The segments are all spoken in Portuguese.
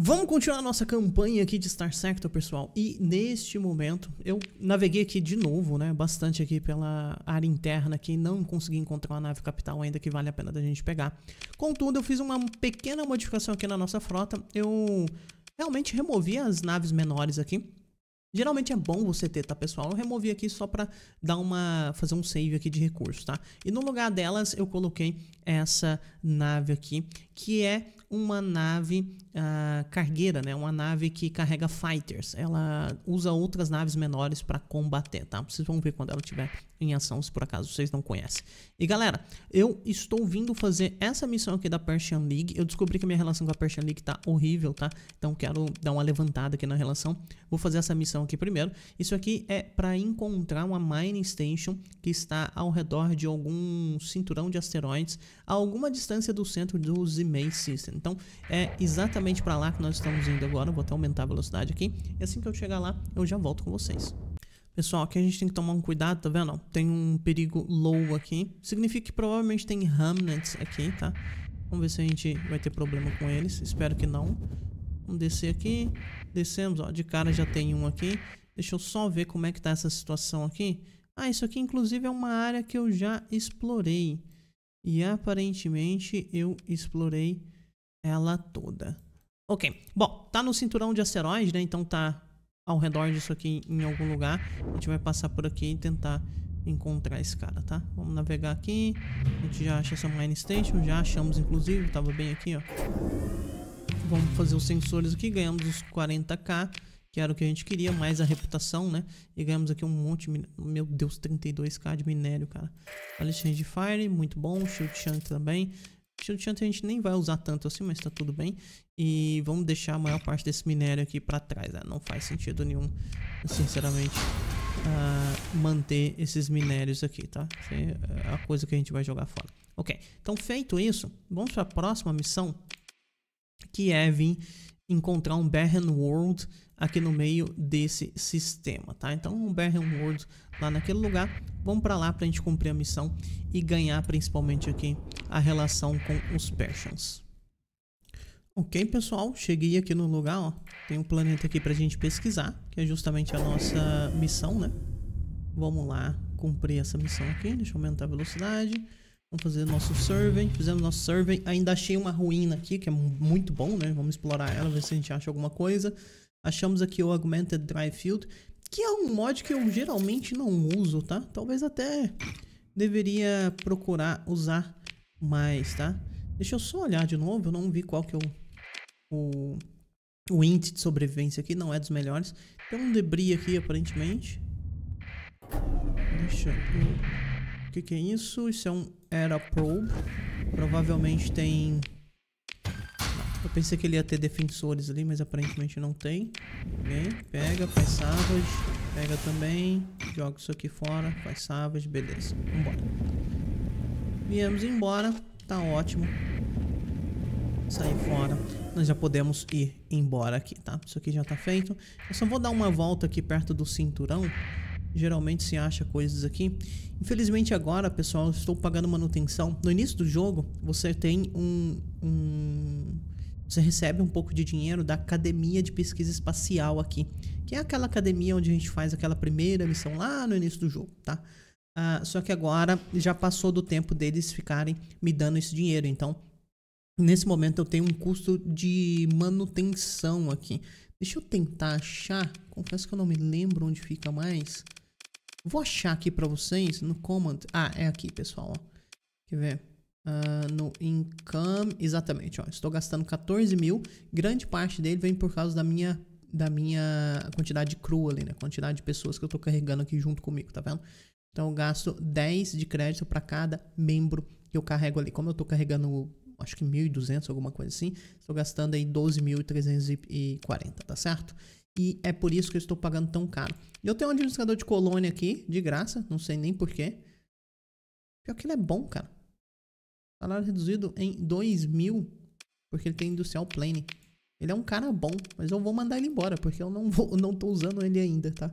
Vamos continuar a nossa campanha aqui de Star Sector, pessoal. E neste momento, eu naveguei aqui de novo, né, bastante aqui pela área interna aqui, não consegui encontrar uma nave capital ainda que vale a pena da gente pegar. Contudo, eu fiz uma pequena modificação aqui na nossa frota. Eu realmente removi as naves menores aqui. Geralmente é bom você ter, tá, pessoal? Eu removi aqui só pra dar uma... fazer um save aqui de recurso, tá? E no lugar delas eu coloquei essa nave aqui, que é uma nave cargueira, né? Uma nave que carrega fighters. Ela usa outras naves menores pra combater, tá? Vocês vão ver quando ela estiver em ação, se por acaso vocês não conhecem. E galera, eu estou vindo fazer essa missão aqui da Persian League. Eu descobri que a minha relação com a Persian League tá horrível, tá? Então quero dar uma levantada aqui na relação. Vou fazer essa missão aqui primeiro. Isso aqui é para encontrar uma mining station que está ao redor de algum cinturão de asteroides a alguma distância do centro do Emesis Systems. Então é exatamente para lá que nós estamos indo agora. Eu vou até aumentar a velocidade aqui, e assim que eu chegar lá eu já volto com vocês. Pessoal, aqui a gente tem que tomar um cuidado, tá vendo? Tem um perigo low aqui, significa que provavelmente tem remnants aqui, tá? Vamos ver se a gente vai ter problema com eles, espero que não. Vamos descer aqui. Descemos, ó, de cara já tem um aqui. Deixa eu só ver como é que tá essa situação aqui. Ah, isso aqui inclusive é uma área que eu já explorei. E aparentemente eu explorei ela toda. Ok, bom, tá no cinturão de asteroide, né? Então tá ao redor disso aqui em algum lugar. A gente vai passar por aqui e tentar encontrar esse cara, tá? Vamos navegar aqui. A gente já acha essa mine station, já achamos inclusive, tava bem aqui, ó. Vamos fazer os sensores aqui, ganhamos os 40k, que era o que a gente queria, mais a reputação, né? E ganhamos aqui um monte, meu Deus, 32k de minério, cara. Alethian Fire, muito bom, Shield Shunt também. Shield Shunt a gente nem vai usar tanto assim, mas tá tudo bem. E vamos deixar a maior parte desse minério aqui pra trás, né? Não faz sentido nenhum, sinceramente, manter esses minérios aqui, tá? É a coisa que a gente vai jogar fora. Ok, então feito isso, vamos pra próxima missão, que é vir encontrar um Barren World aqui no meio desse sistema, tá? Então um Barren World lá naquele lugar. Vamos pra lá pra gente cumprir a missão e ganhar principalmente aqui a relação com os Persians. Ok, pessoal, cheguei aqui no lugar, ó. Tem um planeta aqui pra gente pesquisar, que é justamente a nossa missão, né? Vamos lá cumprir essa missão aqui. Deixa eu aumentar a velocidade. Vamos fazer nosso survey, fizemos nosso survey, ainda achei uma ruína aqui, que é muito bom, né? Vamos explorar ela, ver se a gente acha alguma coisa. Achamos aqui o Augmented Drive Field, que é um mod que eu geralmente não uso, tá? Talvez até deveria procurar usar mais, tá? Deixa eu só olhar de novo, eu não vi qual que é o índice de sobrevivência aqui, não é dos melhores. Tem um debris aqui, aparentemente. Deixa eu... o que que é isso? Isso é um Aeroprobe. Provavelmente tem... eu pensei que ele ia ter defensores ali, mas aparentemente não tem. Ok, pega, faz savage. Pega também. Joga isso aqui fora, faz savage. Beleza, vambora. Viemos embora, tá ótimo. Sair fora. Nós já podemos ir embora aqui, tá? Isso aqui já tá feito. Eu só vou dar uma volta aqui perto do cinturão. Geralmente se acha coisas aqui. Infelizmente agora, pessoal, eu estou pagando manutenção. No início do jogo, você tem você recebe um pouco de dinheiro da Academia de Pesquisa Espacial aqui, que é aquela academia onde a gente faz aquela primeira missão lá no início do jogo, tá? Só que agora já passou do tempo deles ficarem me dando esse dinheiro. Então, nesse momento eu tenho um custo de manutenção aqui. Deixa eu tentar achar. Confesso que eu não me lembro onde fica mais. Vou achar aqui pra vocês no command. Ah, é aqui, pessoal. Ó. Quer ver? No income. Exatamente, ó. Estou gastando 14 mil. Grande parte dele vem por causa da minha quantidade de crew ali, né? Quantidade de pessoas que eu tô carregando aqui junto comigo, tá vendo? Então eu gasto 10 de crédito pra cada membro que eu carrego ali. Como eu tô carregando... acho que 1.200, alguma coisa assim. Estou gastando aí 12.340, tá certo? E é por isso que eu estou pagando tão caro. Eu tenho um administrador de colônia aqui, de graça. Não sei nem porquê. Pior que ele é bom, cara. Salário reduzido em 2.000, porque ele tem industrial planning. Ele é um cara bom, mas eu vou mandar ele embora, porque eu não tô usando ele ainda, tá?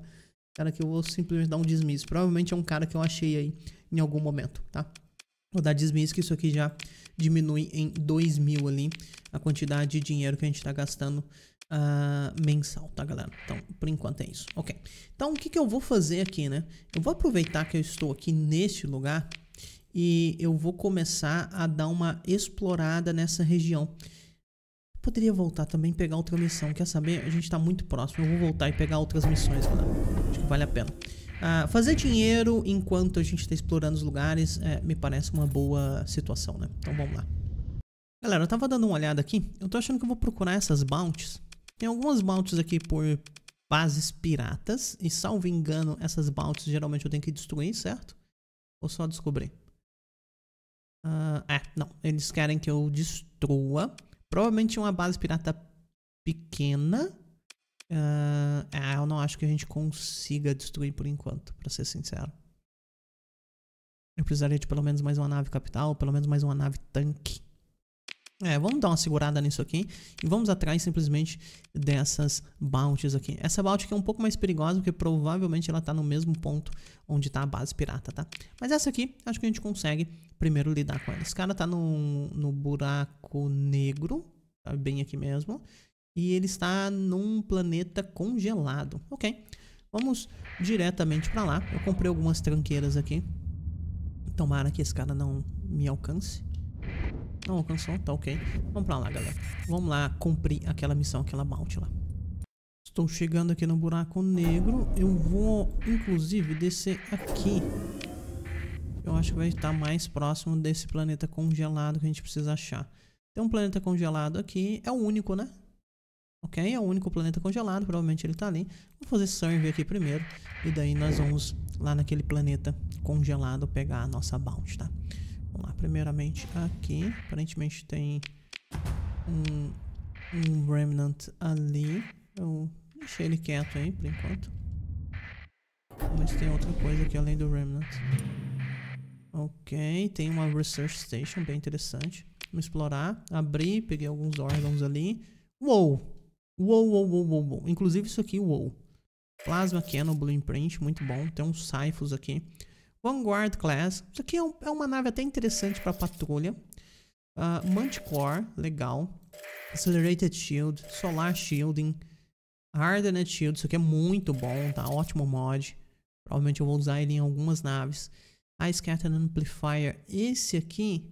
Cara que eu vou simplesmente dar um desmiss. Provavelmente é um cara que eu achei aí em algum momento, tá? Vou dar desmiss, que isso aqui já diminui em 2.000 ali a quantidade de dinheiro que a gente tá gastando mensal, tá, galera? Então, por enquanto é isso. Ok. Então, o que que eu vou fazer aqui, né? Eu vou aproveitar que eu estou aqui neste lugar e eu vou começar a dar uma explorada nessa região. Poderia voltar também e pegar outra missão. Quer saber? A gente tá muito próximo. Eu vou voltar e pegar outras missões, galera. Acho que vale a pena. Fazer dinheiro enquanto a gente tá explorando os lugares me parece uma boa situação, né? Então vamos lá. Galera, eu tava dando uma olhada aqui. Eu tô achando que eu vou procurar essas bounties. Tem algumas bounties aqui por bases piratas. E salvo engano, essas bounties geralmente eu tenho que destruir, certo? Ou só descobrir? Não. Eles querem que eu destrua. Provavelmente uma base pirata pequena. Eu não acho que a gente consiga destruir por enquanto, pra ser sincero. Eu precisaria de pelo menos mais uma nave capital, pelo menos mais uma nave tanque. Vamos dar uma segurada nisso aqui. E vamos atrás simplesmente dessas bounties aqui. Essa bounty aqui é um pouco mais perigosa, porque provavelmente ela tá no mesmo ponto onde tá a base pirata, tá? Mas essa aqui, acho que a gente consegue primeiro lidar com ela. Esse cara tá no buraco negro, tá bem aqui mesmo. E ele está num planeta congelado. Ok, vamos diretamente pra lá. Eu comprei algumas tranqueiras aqui. Tomara que esse cara não me alcance. Não alcançou, tá ok. Vamos pra lá, galera. Vamos lá cumprir aquela missão, aquela bounty lá. Estou chegando aqui no buraco negro. Eu vou, inclusive, descer aqui. Eu acho que vai estar mais próximo desse planeta congelado que a gente precisa achar. Tem um planeta congelado aqui. É o único, né? Ok, é o único planeta congelado. Provavelmente ele tá ali. Vou fazer survey aqui primeiro. E daí nós vamos lá naquele planeta congelado pegar a nossa bounty, tá? Vamos lá, primeiramente aqui. Aparentemente tem um Remnant ali. Eu deixei ele quieto aí, por enquanto. Mas tem outra coisa aqui além do Remnant. Ok, tem uma Research Station, bem interessante. Vamos explorar. Abri, peguei alguns órgãos ali. Uou! Uou, uou, uou, uou, uou. Inclusive isso aqui, uou. Plasma Cannon Blueprint, muito bom. Tem uns Cyphos aqui. Vanguard Class. Isso aqui é uma nave até interessante para patrulha. Manticore, legal. Accelerated Shield, Solar Shielding, Hardened Shield. Isso aqui é muito bom, tá? Ótimo mod. Provavelmente eu vou usar ele em algumas naves. A Scatter Amplifier. Esse aqui...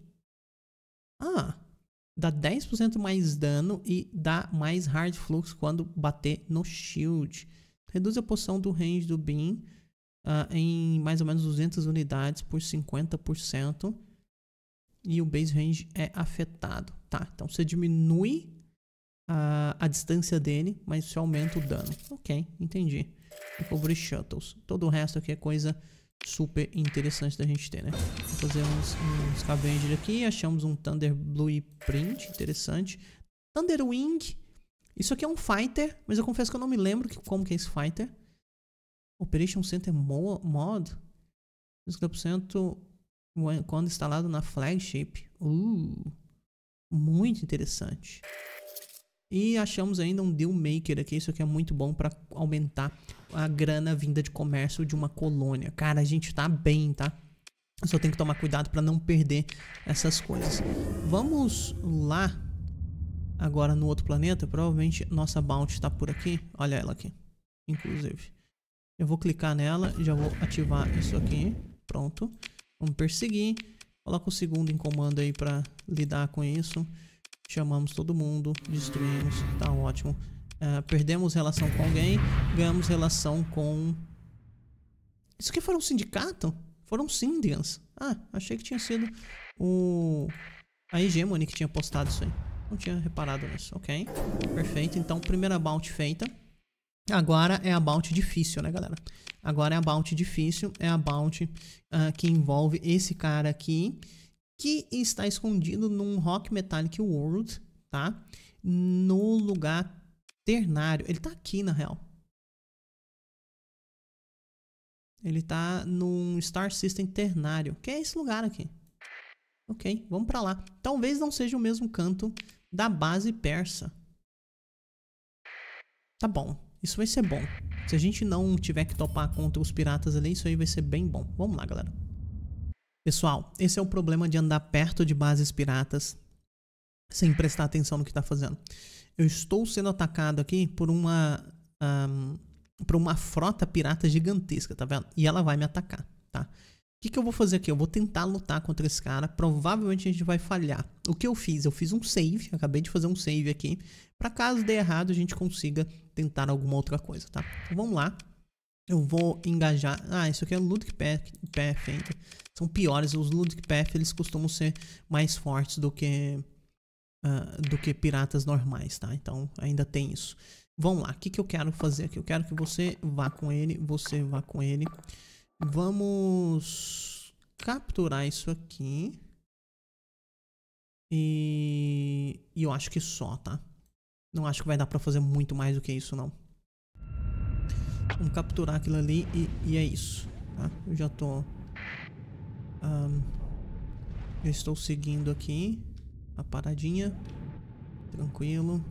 dá 10% mais dano e dá mais Hard Flux quando bater no shield. Reduz a porção do range do beam... em mais ou menos 200 unidades por 50%. E o base range é afetado. Tá, então você diminui a distância dele, mas você aumenta o dano. Ok, entendi. Recovery Shuttles. Todo o resto aqui é coisa super interessante da gente ter, né? Vou fazer uns scavenger aqui. Achamos um Thunder Blueprint, interessante. Thunder Wing. Isso aqui é um fighter, mas eu confesso que eu não me lembro como que é esse fighter. Operation Center mod 50% quando instalado na flagship. Muito interessante. E achamos ainda um Deal Maker aqui. Isso aqui é muito bom para aumentar a grana vinda de comércio de uma colônia. Cara, a gente tá bem, tá? Eu só tenho que tomar cuidado para não perder essas coisas. Vamos lá agora no outro planeta. Provavelmente nossa bounty tá por aqui. Olha ela aqui, inclusive. Eu vou clicar nela, já vou ativar isso aqui. Pronto. Vamos perseguir. Coloca o segundo em comando aí pra lidar com isso. Chamamos todo mundo, destruímos. Tá ótimo. Perdemos relação com alguém, ganhamos relação com... Isso aqui foi um sindicato? Foram Syndians. Achei que tinha sido a Hegemony que tinha postado isso aí. Não tinha reparado nisso. Ok, perfeito. Então, primeira bounty feita. Agora é a bounty difícil, né, galera? Agora é a bounty difícil. É a bounty que envolve esse cara aqui, que está escondido num Rock Metallic World, tá? No lugar ternário. Ele tá aqui, na real. Ele tá num Star System ternário, que é esse lugar aqui. Ok, vamos pra lá. Talvez não seja o mesmo canto da base persa. Tá bom. Isso vai ser bom. Se a gente não tiver que topar contra os piratas ali, isso aí vai ser bem bom. Vamos lá, galera. Pessoal, esse é o problema de andar perto de bases piratas sem prestar atenção no que está fazendo. Eu estou sendo atacado aqui por uma frota pirata gigantesca, tá vendo? E ela vai me atacar, tá? O que, que eu vou fazer aqui? Eu vou tentar lutar contra esse cara. Provavelmente a gente vai falhar. O que eu fiz? Eu fiz um save. Acabei de fazer um save aqui, pra caso dê errado a gente consiga tentar alguma outra coisa, tá? Então, vamos lá. Eu vou engajar... Ah, isso aqui é Luddic Path ainda. São piores. Os Luddic Path, eles costumam ser mais fortes do que piratas normais, tá? Então ainda tem isso. Vamos lá. O que, que eu quero fazer aqui? Eu quero que você vá com ele. Você vá com ele. Vamos capturar isso aqui. E eu acho que só, tá? Não acho que vai dar pra fazer muito mais do que isso, não. Vamos capturar aquilo ali e é isso, tá? Eu já tô... eu estou seguindo aqui a paradinha. Tranquilo.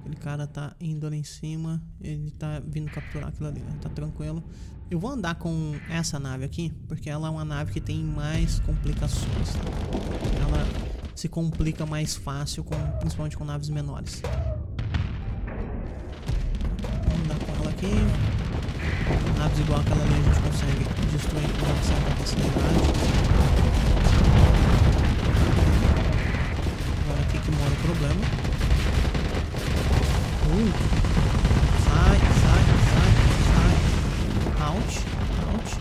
Aquele cara tá indo ali em cima. Ele tá vindo capturar aquilo ali, né? Tá tranquilo. Eu vou andar com essa nave aqui, porque ela é uma nave que tem mais complicações, tá? Ela se complica mais fácil, principalmente com naves menores. Vamos andar com ela aqui. Naves igual aquela ali a gente consegue destruir com uma certa facilidade. Agora aqui que mora o problema. Sai, sai, sai, sai. Ouch, ouch,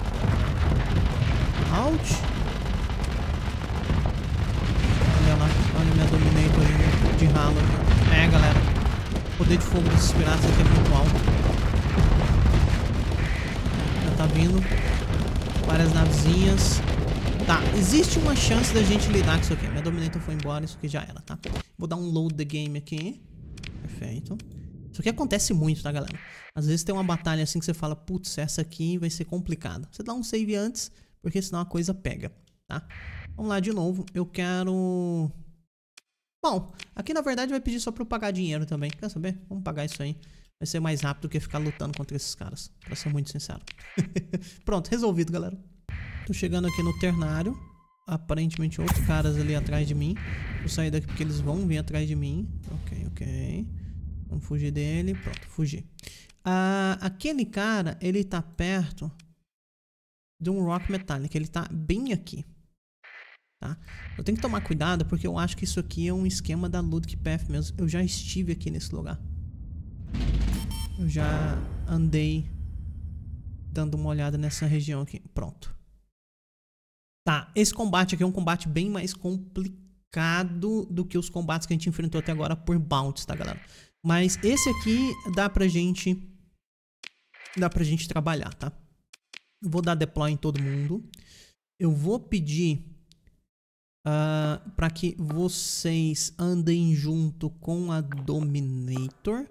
ouch. Olha lá, olha minha Dominator aí de ralo. É, galera, o poder de fogo desses piratas aqui é muito alto. Já tá vindo várias navezinhas. Tá, existe uma chance da gente lidar com isso aqui. Minha Dominator foi embora, isso aqui já era, tá? Vou dar um load the game aqui. Perfeito. Isso aqui acontece muito, tá, galera? Às vezes tem uma batalha assim que você fala, putz, essa aqui vai ser complicada. Você dá um save antes, porque senão a coisa pega, tá? Vamos lá de novo. Eu quero... Bom, aqui na verdade vai pedir só pra eu pagar dinheiro também. Quer saber? Vamos pagar isso aí. Vai ser mais rápido que ficar lutando contra esses caras, pra ser muito sincero. Pronto, resolvido, galera. Tô chegando aqui no ternário. Aparentemente outros caras ali atrás de mim. Vou sair daqui porque eles vão vir atrás de mim. Ok, ok. Vamos fugir dele. Pronto, fugi. Aquele cara, ele tá perto de um Rock Metallic. Ele tá bem aqui, tá? Eu tenho que tomar cuidado porque eu acho que isso aqui é um esquema da Luddic Path mesmo. Eu já estive aqui nesse lugar. Eu já andei dando uma olhada nessa região aqui. Pronto. Tá, esse combate aqui é um combate bem mais complicado do que os combates que a gente enfrentou até agora por bounties, tá, galera? Mas esse aqui dá pra gente trabalhar, tá? Eu vou dar deploy em todo mundo. Eu vou pedir pra que vocês andem junto com a Dominator.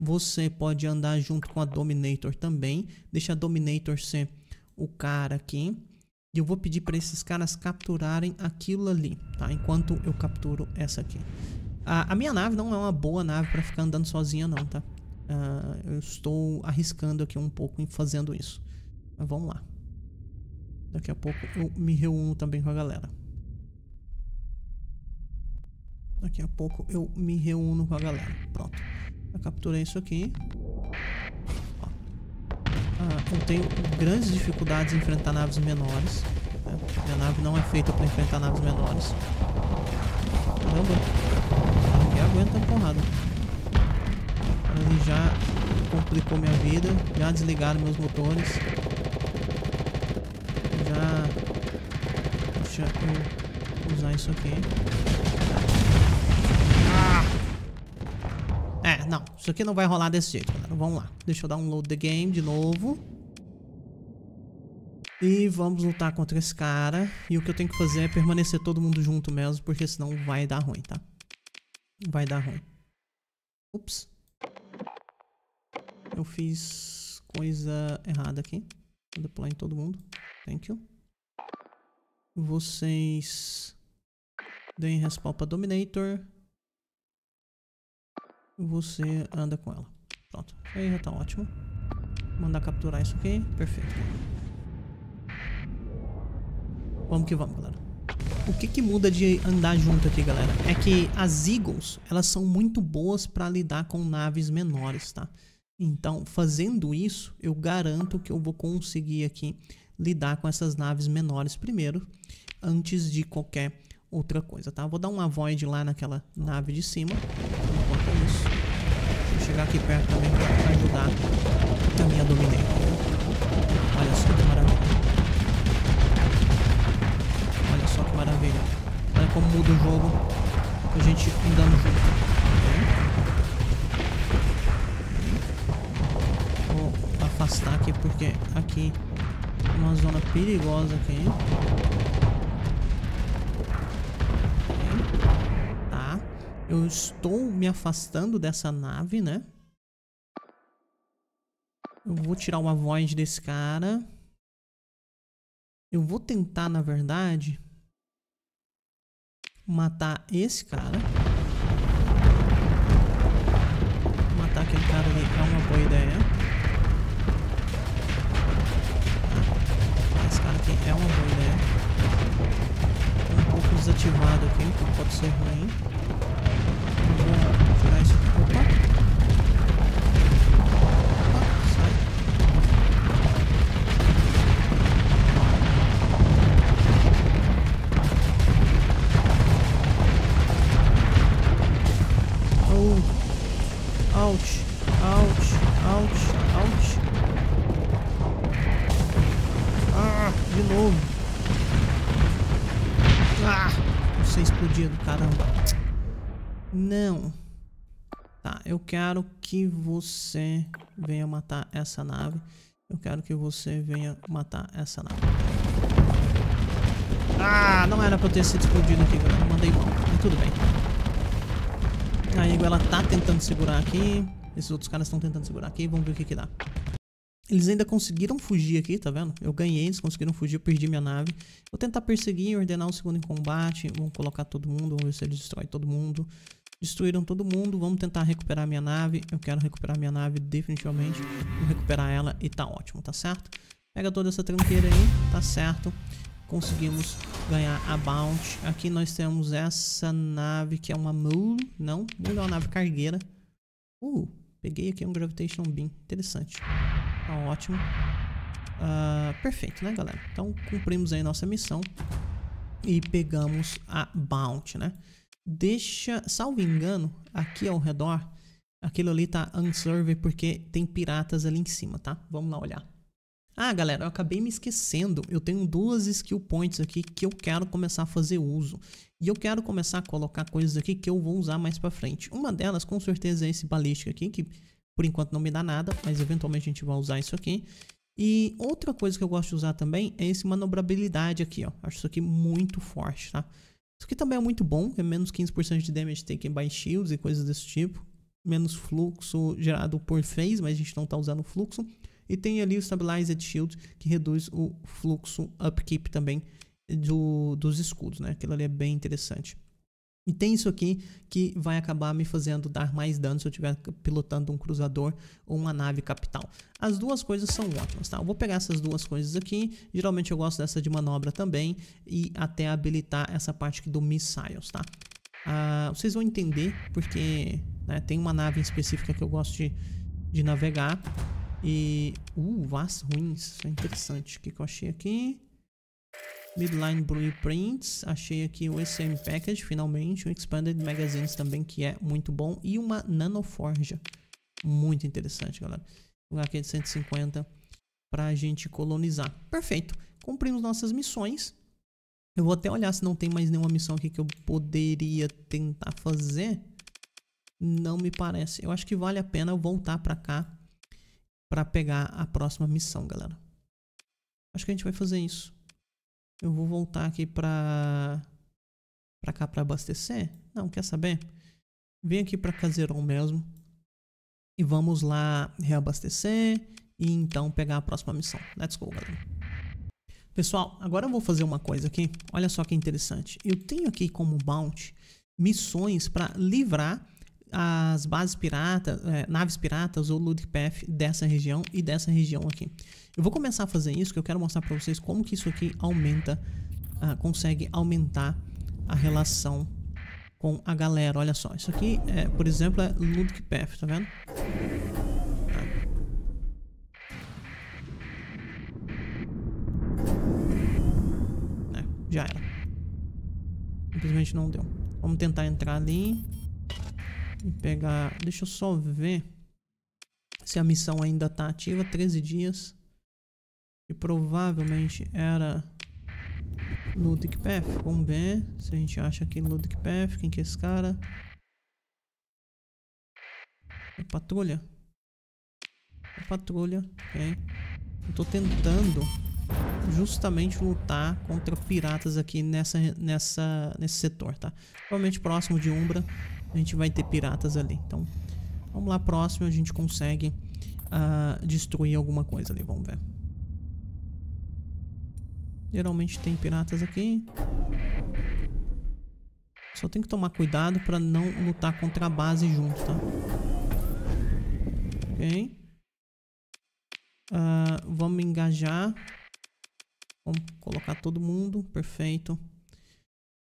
Você pode andar junto com a Dominator também. Deixa a Dominator ser o cara aqui. E eu vou pedir para esses caras capturarem aquilo ali, tá? Enquanto eu capturo essa aqui. A minha nave não é uma boa nave para ficar andando sozinha, não, tá? Eu estou arriscando aqui um pouco em fazendo isso. Mas vamos lá. Daqui a pouco eu me reúno também com a galera. Daqui a pouco eu me reúno com a galera. Pronto. Já capturei isso aqui. Eu tenho grandes dificuldades em enfrentar naves menores, né? Minha nave não é feita para enfrentar naves menores. Caramba, aqui aguenta a porrada. Ele já complicou minha vida. Já desligaram meus motores. Já... Deixa eu usar isso aqui. Não, isso aqui não vai rolar desse jeito, galera. Vamos lá. Deixa eu dar um load the game de novo. E vamos lutar contra esse cara. E o que eu tenho que fazer é permanecer todo mundo junto mesmo, porque senão vai dar ruim, tá? Vai dar ruim. Ups. Eu fiz coisa errada aqui. Vou deploy em todo mundo. Thank you. Vocês deem respawn pra Dominator. Você anda com ela. Pronto, aí já tá ótimo. Vou mandar capturar isso aqui, perfeito. Vamos que vamos, galera. O que muda de andar junto aqui, galera? É que as Eagles, elas são muito boas pra lidar com naves menores, tá? Então, fazendo isso, eu garanto que eu vou conseguir aqui lidar com essas naves menores primeiro, antes de qualquer outra coisa, tá? Vou dar um avoid lá naquela nave de cima. Enquanto isso, vou chegar aqui perto também pra ajudar a minha Dominator. Olha só que maravilha. Olha só que maravilha. Olha como muda o jogo, a gente andando junto. Vou afastar aqui porque aqui é uma zona perigosa aqui. Tá. Eu estou me afastando dessa nave, né? Eu vou tirar o avoid desse cara. Eu vou tentar, na verdade, matar esse cara. Matar aquele cara ali é uma boa ideia. Esse cara aqui é uma boa ideia. Um pouco desativado aqui, então pode ser ruim. Vou tirar isso aqui. Opa, sai. Oh. Ouch. Ouch. Ouch. Ouch. De novo. Ah, vou ser explodido, caramba. Não. Tá, eu quero que você venha matar essa nave. Eu quero que você venha matar essa nave. Ah, não era pra eu ter sido explodido aqui, galera. Mandei mal, mas tudo bem. A Eagle, ela tá tentando segurar aqui. Esses outros caras estão tentando segurar aqui. Vamos ver o que que dá. Eles ainda conseguiram fugir aqui, tá vendo? Eu ganhei, eles conseguiram fugir, eu perdi minha nave. Vou tentar perseguir, ordenar um segundo em combate. Vamos colocar todo mundo, vamos ver se eles destroem todo mundo. Destruíram todo mundo, vamos tentar recuperar minha nave. Eu quero recuperar minha nave definitivamente. Vou recuperar ela e tá ótimo, tá certo? Pega toda essa tranqueira aí, tá certo. Conseguimos ganhar a bounty. Aqui nós temos essa nave que é uma Mule, não? Mule é uma nave cargueira. Peguei aqui um Gravitation Beam, interessante. Tá ótimo. Perfeito, né, galera? Então, cumprimos aí nossa missão e pegamos a bounty, né? Salvo engano, aqui ao redor, aquilo ali tá unsurvey porque tem piratas ali em cima, tá? Vamos lá olhar. Ah, galera, eu acabei me esquecendo. Eu tenho 2 skill points aqui que eu quero começar a fazer uso. E eu quero começar a colocar coisas aqui que eu vou usar mais pra frente. Uma delas, com certeza, é esse balístico aqui, que... por enquanto não me dá nada, mas eventualmente a gente vai usar isso aqui. E outra coisa que eu gosto de usar também é esse manobrabilidade aqui, ó. Acho isso aqui muito forte, tá? Isso aqui também é muito bom, é menos 15% de damage taken by shields e coisas desse tipo. Menos fluxo gerado por phase, mas a gente não tá usando fluxo. E tem ali o Stabilized Shield, que reduz o fluxo upkeep também dos escudos, né? Aquilo ali é bem interessante. E tem isso aqui que vai acabar me fazendo dar mais dano se eu estiver pilotando um cruzador ou uma nave capital. As duas coisas são ótimas, tá? Eu vou pegar essas duas coisas aqui. Geralmente eu gosto dessa de manobra também e até habilitar essa parte aqui do Missiles, tá? Vocês vão entender porque, né, tem uma nave específica que eu gosto de navegar. E... vas ruins, isso é interessante. O que eu achei aqui? Midline Blueprints, achei aqui o SM Package, finalmente, o Expanded Magazines também, que é muito bom, e uma Nanoforja, muito interessante, galera. Vou colocar aqui de 150 para a gente colonizar. Perfeito, cumprimos nossas missões. Eu vou até olhar se não tem mais nenhuma missão aqui que eu poderia tentar fazer. Não me parece, eu acho que vale a pena eu voltar para cá para pegar a próxima missão, galera. Acho que a gente vai fazer isso. Eu vou voltar aqui pra cá pra abastecer. Não, quer saber? Vem aqui pra Cazeron mesmo. E vamos lá reabastecer. E então pegar a próxima missão. Let's go, galera. Pessoal, agora eu vou fazer uma coisa aqui. Olha só que interessante. Eu tenho aqui como bounty missões pra livrar as bases piratas, naves piratas ou Luddic Path dessa região e dessa região aqui. Eu vou começar a fazer isso, que eu quero mostrar pra vocês como que isso aqui aumenta consegue aumentar a relação com a galera. Olha só, isso aqui, é, por exemplo, é Luddic Path, tá vendo? É, já era. Simplesmente não deu. Vamos tentar entrar ali e pegar... Deixa eu só ver se a missão ainda tá ativa. 13 dias. E provavelmente era Luddic Path. Vamos ver se a gente acha aqui Luddic Path. Quem que é esse cara? É patrulha? É patrulha, ok. Eu tô tentando justamente lutar contra piratas aqui nesse setor, tá? Provavelmente próximo de Umbra a gente vai ter piratas ali. Então vamos lá, próximo a gente consegue destruir alguma coisa ali, vamos ver. Geralmente tem piratas aqui. Só tem que tomar cuidado pra não lutar contra a base junto, tá? Ok. Vamos engajar. Vamos colocar todo mundo. Perfeito.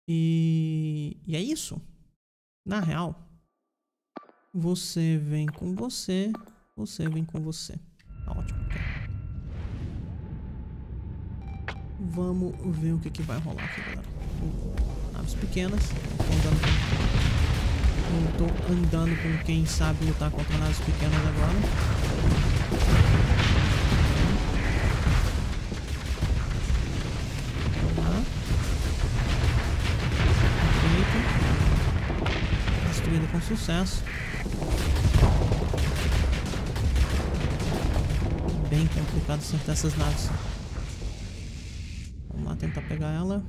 E é isso. Na real, você vem com você. Você vem com você. Tá ótimo. Vamos ver o que, que vai rolar aqui, galera. Naves pequenas. Eu tô andando com quem sabe lutar contra naves pequenas agora. Com sucesso. Bem complicado acertar essas naves. Vamos lá tentar pegar ela.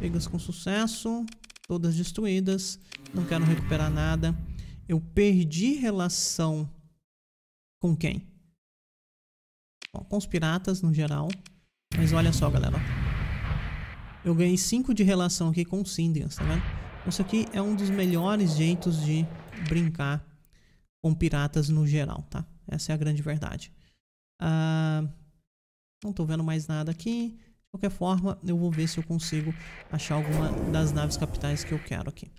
Pegas com sucesso. Todas destruídas. Não quero recuperar nada. Eu perdi relação com quem? Com os piratas no geral. Mas olha só, galera, eu ganhei 5 de relação aqui com os Syndians, tá vendo? Isso aqui é um dos melhores jeitos de brincar com piratas no geral, tá? Essa é a grande verdade. Não tô vendo mais nada aqui. De qualquer forma, eu vou ver se eu consigo achar alguma das naves capitais que eu quero aqui.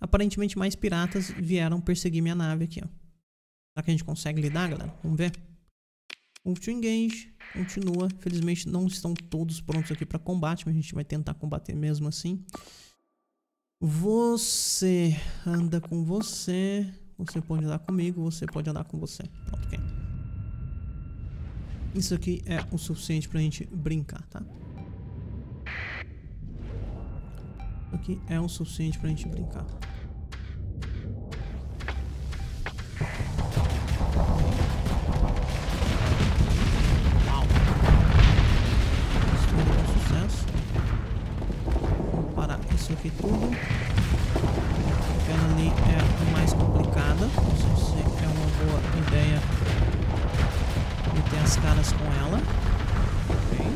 Aparentemente mais piratas vieram perseguir minha nave aqui, ó. Será que a gente consegue lidar, galera? Vamos ver. Ulti engage, continua. Felizmente não estão todos prontos aqui para combate, mas a gente vai tentar combater mesmo assim. Você anda com você. Você pode andar comigo, você pode andar com você. Pronto, ok. Isso aqui é o suficiente pra gente brincar, tá? Isso aqui é o suficiente pra gente brincar. Aqui tudo. Aquela ali é mais complicada. Não sei se é uma boa ideia meter as caras com ela. Ok.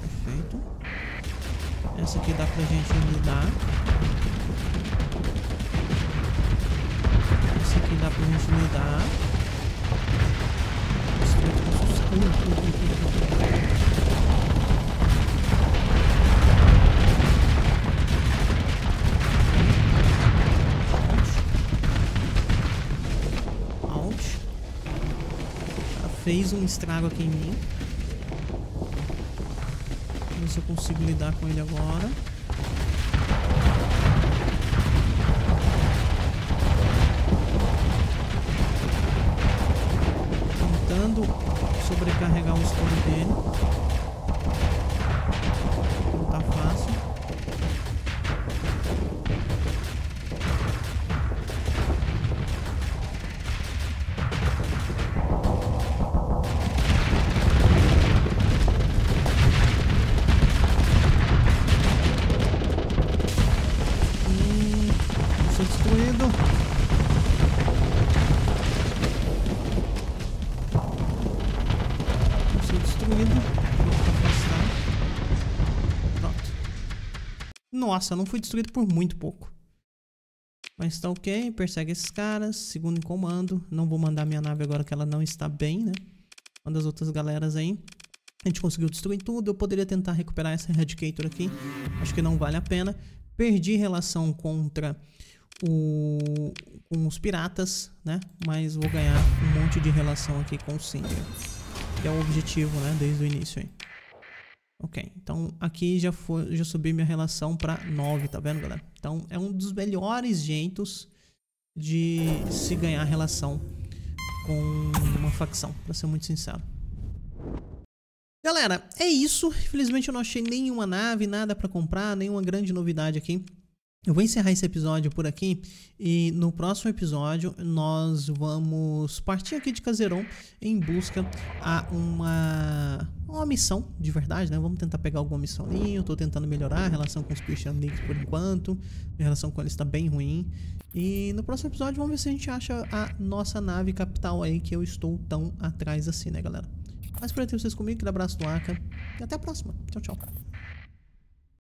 Perfeito. Essa aqui dá pra gente lidar. Essa aqui dá pra gente lidar. Fez um estrago aqui em mim. Vamos ver se eu consigo lidar com ele agora. Tentando sobrecarregar o escudo dele. Não tá fácil. Nossa, eu não fui destruído por muito pouco. Mas tá ok, persegue esses caras. Segundo em comando. Não vou mandar minha nave agora que ela não está bem, né? Manda as outras galeras aí. A gente conseguiu destruir tudo. Eu poderia tentar recuperar essa Eradicator aqui. Acho que não vale a pena. Perdi relação contra com os piratas, né? Mas vou ganhar um monte de relação aqui com o Cinder, que é o objetivo, né? Desde o início aí. Ok, então aqui já subi minha relação para 9, tá vendo, galera? Então é um dos melhores jeitos de se ganhar relação com uma facção, para ser muito sincero. Galera, é isso. Infelizmente eu não achei nenhuma nave, nada para comprar, nenhuma grande novidade aqui. Eu vou encerrar esse episódio por aqui e no próximo episódio nós vamos partir aqui de Cazeron em busca a uma missão de verdade, né? Vamos tentar pegar alguma missão ali. Eu tô tentando melhorar a relação com os Persian League por enquanto. Minha relação com eles tá bem ruim. E no próximo episódio vamos ver se a gente acha a nossa nave capital aí que eu estou tão atrás assim, né, galera? Mas por aí ter vocês comigo, aquele abraço do Aka e até a próxima. Tchau, tchau.